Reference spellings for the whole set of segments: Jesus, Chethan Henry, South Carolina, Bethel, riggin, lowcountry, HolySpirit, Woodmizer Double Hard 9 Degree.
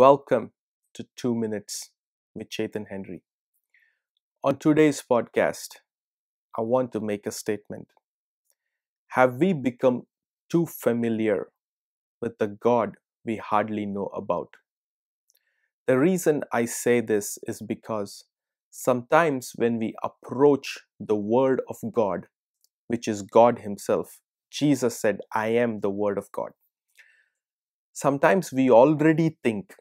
Welcome to 2 Minutes with Chethan Henry. On today's podcast, I want to make a statement. Have we become too familiar with the God we hardly know about? The reason I say this is because sometimes when we approach the Word of God, which is God Himself, Jesus said, I am the Word of God. Sometimes we already think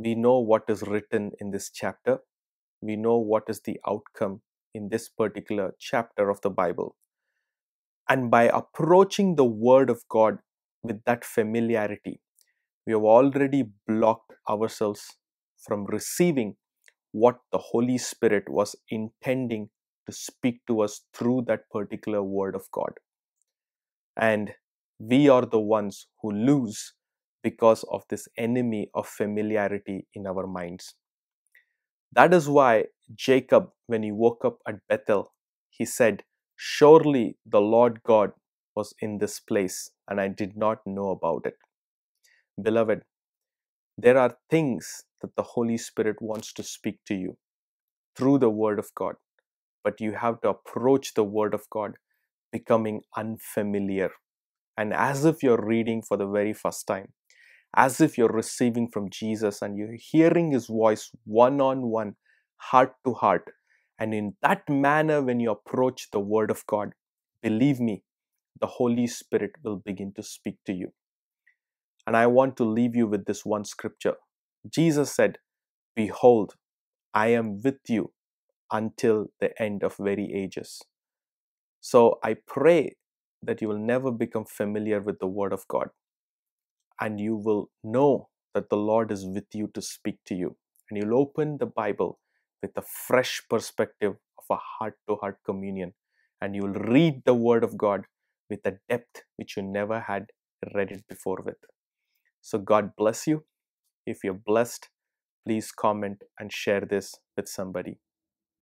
we know what is written in this chapter. We know what is the outcome in this particular chapter of the Bible. And by approaching the Word of God with that familiarity, we have already blocked ourselves from receiving what the Holy Spirit was intending to speak to us through that particular Word of God. And we are the ones who lose because of this enemy of familiarity in our minds. That is why Jacob, when he woke up at Bethel, he said, surely the Lord God was in this place and I did not know about it. Beloved, there are things that the Holy Spirit wants to speak to you through the Word of God, but you have to approach the Word of God becoming unfamiliar and as if you're reading for the very first time. As if you're receiving from Jesus and you're hearing His voice one-on-one, heart-to-heart. And in that manner, when you approach the Word of God, believe me, the Holy Spirit will begin to speak to you. And I want to leave you with this one scripture. Jesus said, behold, I am with you until the end of very ages. So I pray that you will never become familiar with the Word of God. And you will know that the Lord is with you to speak to you. And you'll open the Bible with a fresh perspective of a heart-to-heart communion. And you'll read the Word of God with a depth which you never had read it before with. So God bless you. If you're blessed, please comment and share this with somebody.